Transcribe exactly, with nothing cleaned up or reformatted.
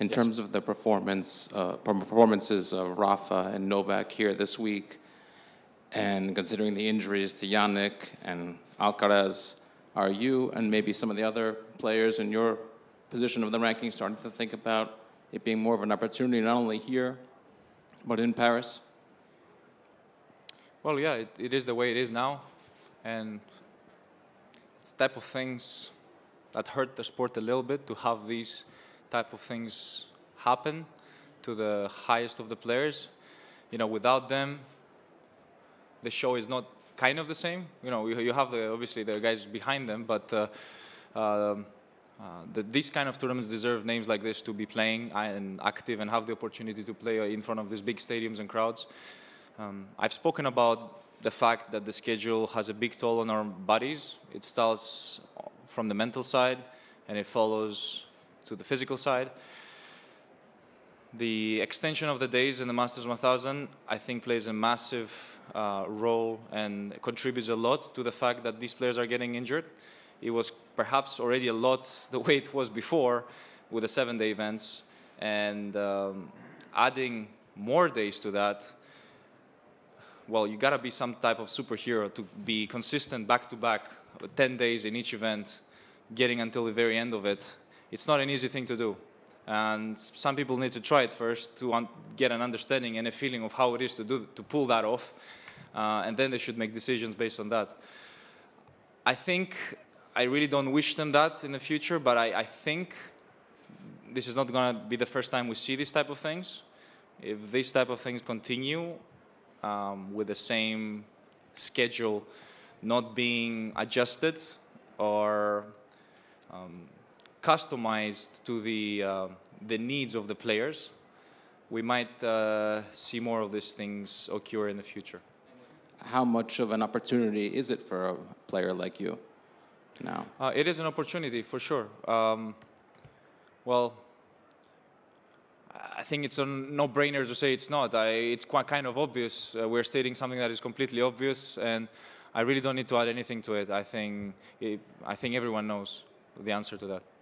in yes. terms of the performance, uh, performances of Rafa and Novak here this week, and considering the injuries to Yannick and Alcaraz, are you and maybe some of the other players in your position of the ranking starting to think about it being more of an opportunity not only here, but in Paris? Well, yeah, it, it is the way it is now, and it's the type of things that hurt the sport a little bit to have these type of things happen to the highest of the players. You know, without them, the show is not kind of the same. You know, you, you have the, obviously the guys behind them, but uh, uh, Uh, the, these kind of tournaments deserve names like this to be playing and active and have the opportunity to play in front of these big stadiums and crowds. Um, I've spoken about the fact that the schedule has a big toll on our bodies. It starts from the mental side and it follows to the physical side. The extension of the days in the Masters one thousand, I think, plays a massive uh, role and contributes a lot to the fact that these players are getting injured. It was perhaps already a lot the way it was before with the seven-day events, and um, adding more days to that, well, you gotta be some type of superhero to be consistent back-to-back, ten days in each event, getting until the very end of it. It's not an easy thing to do, and some people need to try it first to un get an understanding and a feeling of how it is to, do, to pull that off, uh, and then they should make decisions based on that. I think I really don't wish them that in the future, but I, I think this is not going to be the first time we see these type of things. If these type of things continue um, with the same schedule not being adjusted or um, customized to the, uh, the needs of the players, we might uh, see more of these things occur in the future. How much of an opportunity is it for a player like you? No. Uh, it is an opportunity for sure. Um, well, I think it's a no-brainer to say it's not. I, it's quite kind of obvious. Uh, we're stating something that is completely obvious, and I really don't need to add anything to it. I think it, I think everyone knows the answer to that.